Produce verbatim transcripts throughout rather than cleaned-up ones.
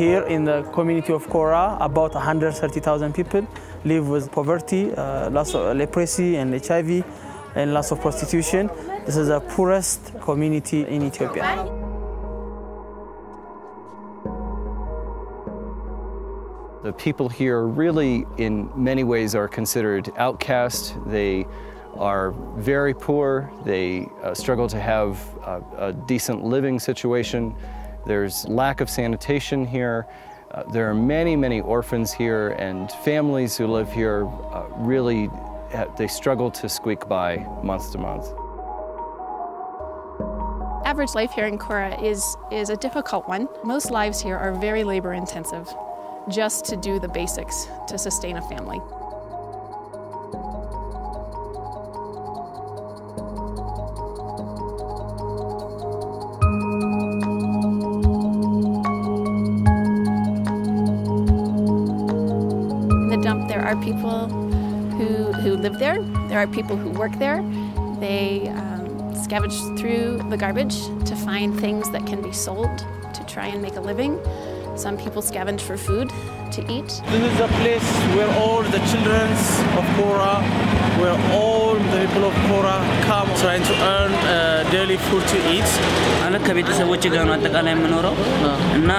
Here in the community of Korah, about one hundred thirty thousand people live with poverty, uh, lots of leprosy and H I V, and lots of prostitution. This is the poorest community in Ethiopia. The people here really, in many ways, are considered outcasts. They are very poor. They uh, struggle to have uh, a decent living situation. There's lack of sanitation here. Uh, there are many, many orphans here, and families who live here uh, really, uh, they struggle to squeak by month to month. Average life here in Korah is, is a difficult one. Most lives here are very labor intensive, just to do the basics to sustain a family. There are people who, who live there. There are people who work there. They um, scavenge through the garbage to find things that can be sold to try and make a living. Some people scavenge for food to eat. This is a place where all the children of Korah, where all the people of Korah come trying to earn uh, daily food to eat. I'm going to go to the house.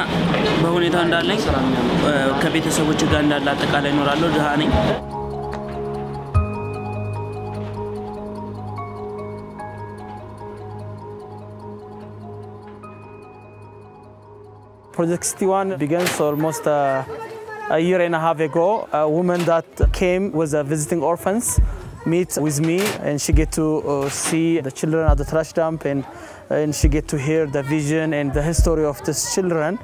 I'm Project sixty-one begins almost uh, a year and a half ago. A woman that came with a visiting orphans meet with me, and she get to uh, see the children at the trash dump, and, and she get to hear the vision and the history of these children.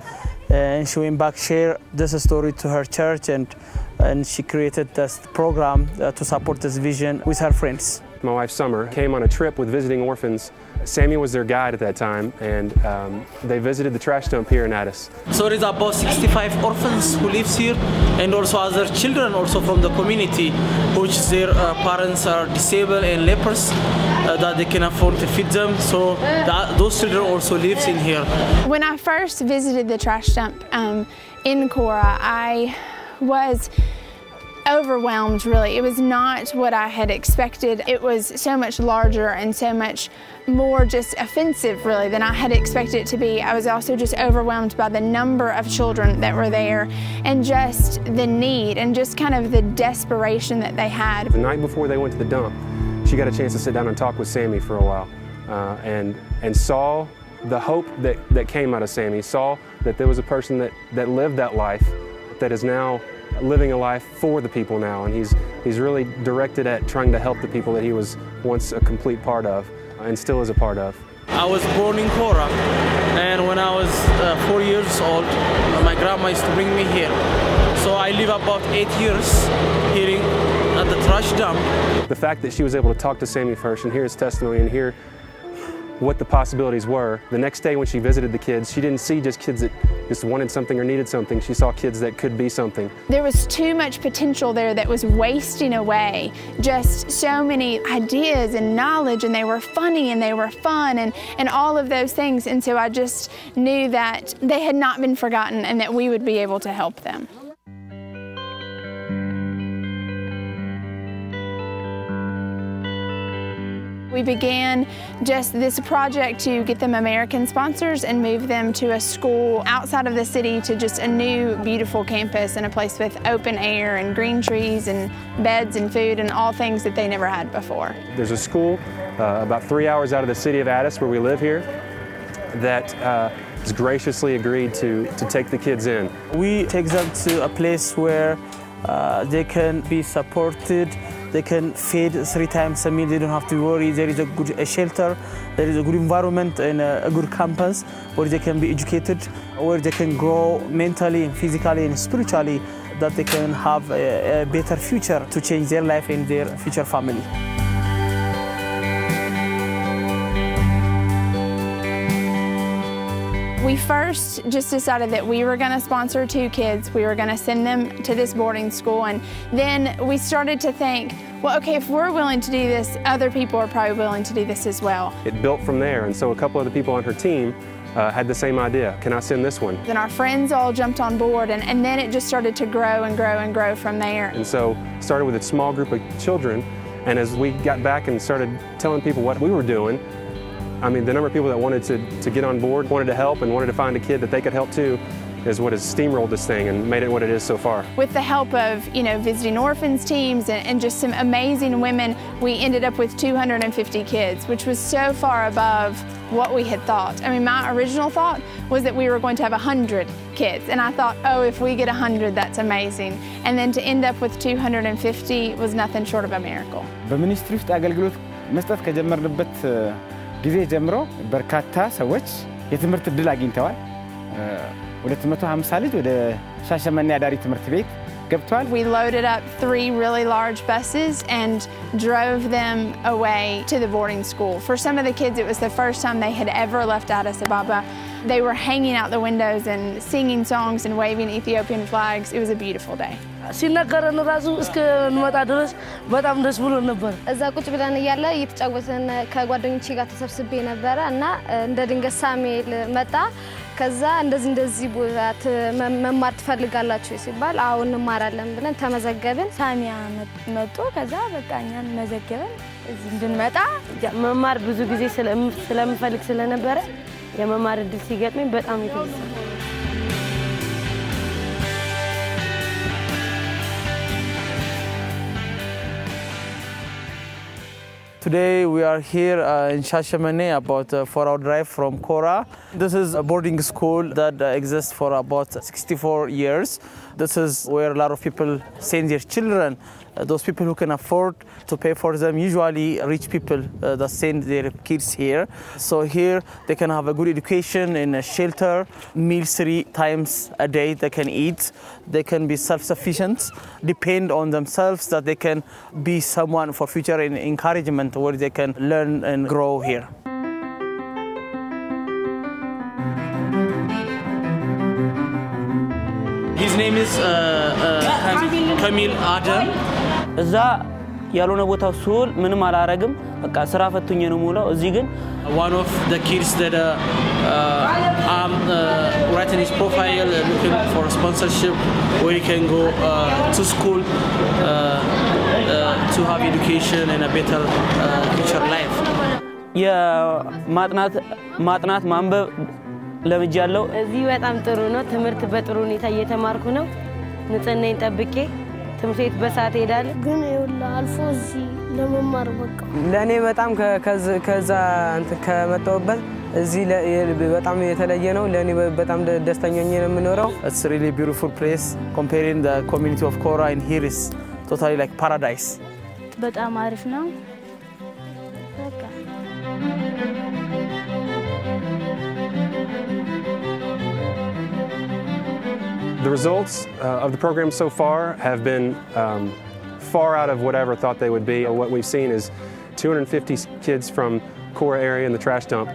And she went back, share this story to her church, and, and she created this program uh, to support this vision with her friends. My wife, Sumer, came on a trip with visiting orphans. Sammy was their guide at that time, and um, they visited the trash dump here in Addis. So there's about sixty-five orphans who live here, and also other children also from the community, which their uh, parents are disabled and lepers, uh, that they can afford to feed them. So that, those children also live in here. When I first visited the trash dump um, in Korah, I was overwhelmed, really. It was not what I had expected. It was so much larger and so much more just offensive, really, than I had expected it to be. I was also just overwhelmed by the number of children that were there, and just the need, and just kind of the desperation that they had. The night before they went to the dump, she got a chance to sit down and talk with Sammy for a while, uh, and, and saw the hope that, that came out of Sammy, saw that there was a person that, that lived that life, that is now living a life for the people now, and he's he's really directed at trying to help the people that he was once a complete part of and still is a part of. I was born in Korah, and when I was uh, four years old, my grandma used to bring me here. So I live about eight years here at the trash dump. The fact that she was able to talk to Sammy first and hear his testimony and hear what the possibilities were. The next day when she visited the kids, she didn't see just kids that just wanted something or needed something. She saw kids that could be something. There was too much potential there that was wasting away. Just so many ideas and knowledge, and they were funny and they were fun, and, and all of those things. And so I just knew that they had not been forgotten, and that we would be able to help them. We began just this project to get them American sponsors and move them to a school outside of the city, to just a new beautiful campus and a place with open air and green trees and beds and food and all things that they never had before. There's a school uh, about three hours out of the city of Addis where we live here that uh, has graciously agreed to, to take the kids in. We take them to a place where uh, they can be supported. They can feed three times a meal. They don't have to worry. There is a good a shelter, there is a good environment, and a, a good campus where they can be educated, where they can grow mentally and physically and spiritually, that they can have a, a better future to change their life and their future family. We first just decided that we were going to sponsor two kids. We were going to send them to this boarding school, and then we started to think, well, okay, if we're willing to do this, other people are probably willing to do this as well. It built from there, and so a couple of the people on her team uh, had the same idea. Can I send this one? Then our friends all jumped on board, and, and then it just started to grow and grow and grow from there. And so started with a small group of children, and as we got back and started telling people what we were doing, I mean, the number of people that wanted to, to get on board, wanted to help, and wanted to find a kid that they could help too, is what has steamrolled this thing and made it what it is so far. With the help of, you know, visiting orphans teams and, and just some amazing women, we ended up with two hundred fifty kids, which was so far above what we had thought. I mean, my original thought was that we were going to have one hundred kids, and I thought, oh, if we get one hundred, that's amazing. And then to end up with two hundred fifty was nothing short of a miracle. ጊዜ ጀምሮ በርካታ ሰዎች የትምርት ድል አግኝተዋል two hundred fifty ልጅ ወደ ሻሸመኔ አዳሪ ትምርት ቤት ገብቷል We loaded up three really large buses and drove them away to the boarding school. For some of the kids it was the first time they had ever left Addis Ababa. They were hanging out the windows and singing songs and waving Ethiopian flags. It was a beautiful day. ሲነገረን ራሱ እስከ ንመጣ ድረስ በጣም ደስ ብሎ ነበር እዛ ቁጭ ብለን ያለ እየተጫወተን ከጓደኞቼ ጋር ተሰብስቤ ነበር እና እንደ ድንገት ሳሙኤል መጣ ከዛ እንደዚህ እንደዚህ ቡዛት መማር ትፈልጋላችሁ ሲባል አሁን ማራለን ብለን ተመዘገበን ሳሚያ መጥቶ ከዛ በቃኛን መዘገበን እዚህ እንድንመጣ መማር ብዙ ጊዜ ስለምፈልግ ስለነበረ የመማር ድል ሲገጥመኝ በጣም ይፈልጋል Today we are here uh, in Shashemane, about a four hour drive from Korah. This is a boarding school that uh, exists for about sixty-four years. This is where a lot of people send their children. Uh, those people who can afford to pay for them, usually rich people uh, that send their kids here. So here they can have a good education in a shelter, meals three times a day they can eat. They can be self-sufficient, depend on themselves, that they can be someone for future in encouragement where they can learn and grow here. His name is uh, uh, Kamil Adam. One of the kids that uh, uh, I'm uh, writing his profile, uh, looking for sponsorship, where he can go uh, to school uh, uh, to have education and a better uh, future life. Yeah, matnat matnat mambe. ለምጃለው እዚህ በጣም ጥሩ ነው ትምርት በጥሩ ሁኔታ እየተማርኩ ነው ንጽህናን ጠብቄ ትምርት በሰዓት ሄዳል ግን ይውላ አልፎ እዚህ ለመማር በቃ ለኔ በጣም ከዛ አንተ ከመጣውበት እዚህ በጣም የተለየ ነው ለኔ በጣም ደስተኛኝ ነው የምኖረው It's really beautiful place comparing the community of Korah and here is totally like paradise በጣም አሪፍ ነው በቃ The results uh, of the program so far have been um, far out of what I ever thought they would be. What we've seen is two hundred fifty kids from Korah area in the trash dump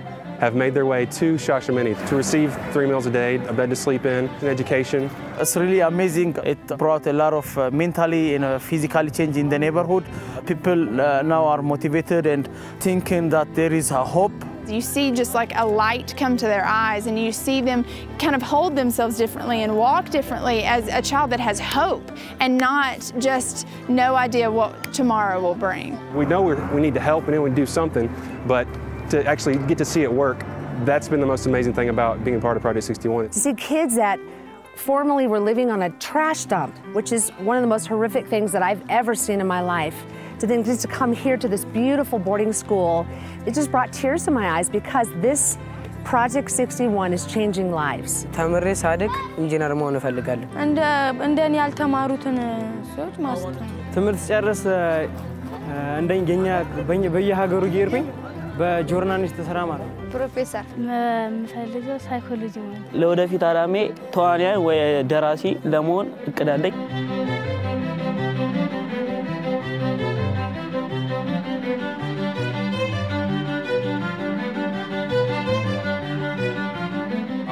have made their way to Shashemane to receive three meals a day, a bed to sleep in, an education. It's really amazing. It brought a lot of uh, mentally and uh, physically change in the neighborhood. People uh, now are motivated and thinking that there is a hope. You see just like a light come to their eyes and you see them kind of hold themselves differently and walk differently as a child that has hope and not just no idea what tomorrow will bring. We know we're, we need to help and we do something, but to actually get to see it work, that's been the most amazing thing about being a part of Project sixty-one. To see kids that formerly were living on a trash dump, which is one of the most horrific things that I've ever seen in my life, to then just to come here to this beautiful boarding school, it just brought tears to my eyes because this Project sixty-one is changing lives. Tamare Sadik, Engineer Mono Feligal. And Daniel Tamarutun, search master. Tamar Serras, and then Genya, Benyahaguru Girby, by journalist Sarama. Professor Feligal Psychology. Loda Fitarame, Toania, where Darasi, Lamon, Kadadek.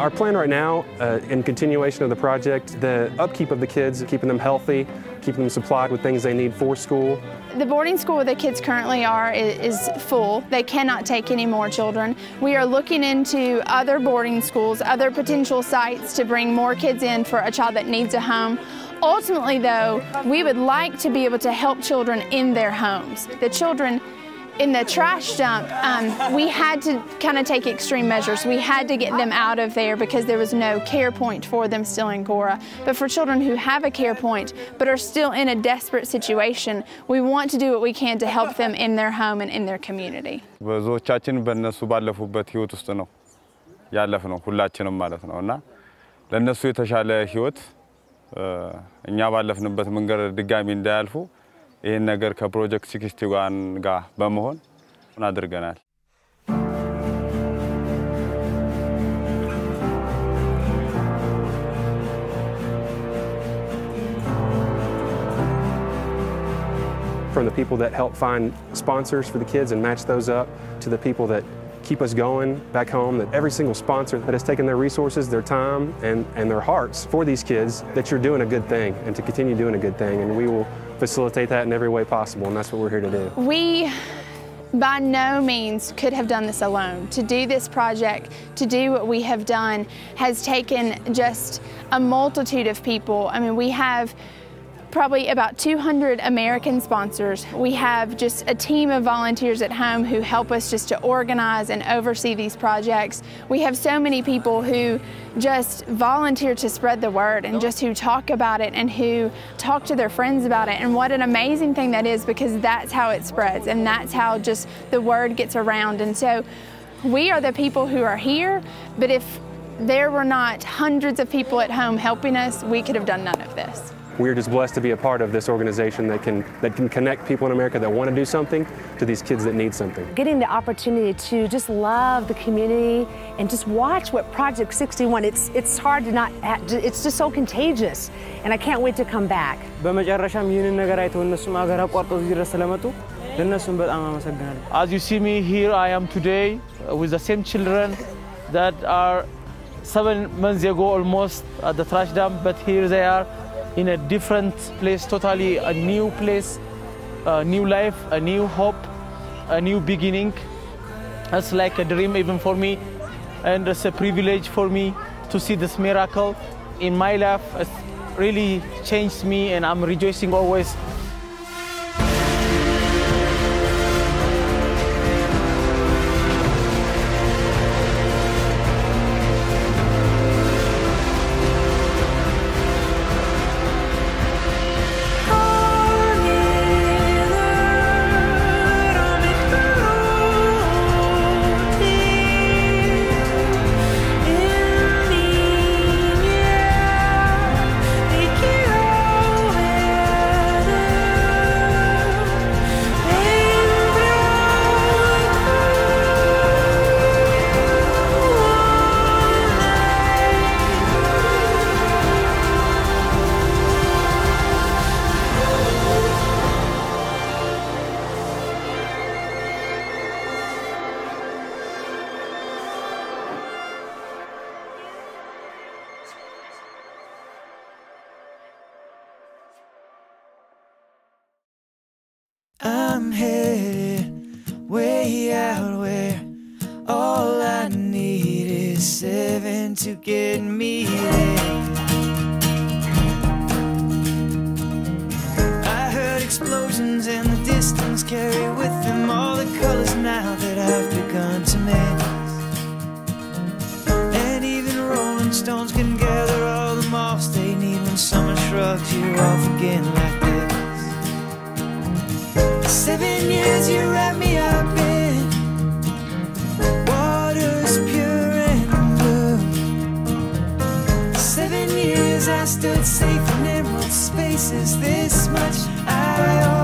Our plan right now, uh, in continuation of the project, the upkeep of the kids, keeping them healthy, keeping them supplied with things they need for school. The boarding school where the kids currently are is full. They cannot take any more children. We are looking into other boarding schools, other potential sites to bring more kids in for a child that needs a home. Ultimately, though, we would like to be able to help children in their homes. The children in the trash dump, um, we had to kind of take extreme measures. We had to get them out of there because there was no care point for them still in Korah. But for children who have a care point but are still in a desperate situation, we want to do what we can to help them in their home and in their community. In Nagar ka Project sixty-one ga bamhon nadrganal. From the people that help find sponsors for the kids and match those up, to the people that keep us going back home, that every single sponsor that has taken their resources, their time, and, and their hearts for these kids, that you're doing a good thing and to continue doing a good thing. And we will facilitate that in every way possible, and that's what we're here to do. We by no means could have done this alone. To do this project, to do what we have done, has taken just a multitude of people. I mean, we have probably about two hundred American sponsors. We have just a team of volunteers at home who help us just to organize and oversee these projects. We have so many people who just volunteer to spread the word and just who talk about it and who talk to their friends about it. And what an amazing thing that is, because that's how it spreads and that's how just the word gets around. And so we are the people who are here, but if there were not hundreds of people at home helping us, we could have done none of this. We're just blessed to be a part of this organization that can, that can connect people in America that want to do something to these kids that need something. Getting the opportunity to just love the community and just watch what Project sixty-one, it's, it's hard to not, it's just so contagious, and I can't wait to come back. As you see me here, I am today with the same children that are seven months ago almost at the trash dump, but here they are in a different place, totally a new place, a new life, a new hope, a new beginning. It's like a dream even for me, and it's a privilege for me to see this miracle in my life. It's really changed me, and I'm rejoicing always. I'm headed way out where all I need is seven to get me there. I heard explosions in the distance carry with them all the colors now that I've begun to mix. And even rolling stones can gather all the moss they need when summer shrugs you off again like this. Seven years you wrap me up in waters pure and blue. Seven years I stood safe in emerald spaces. This much I owe.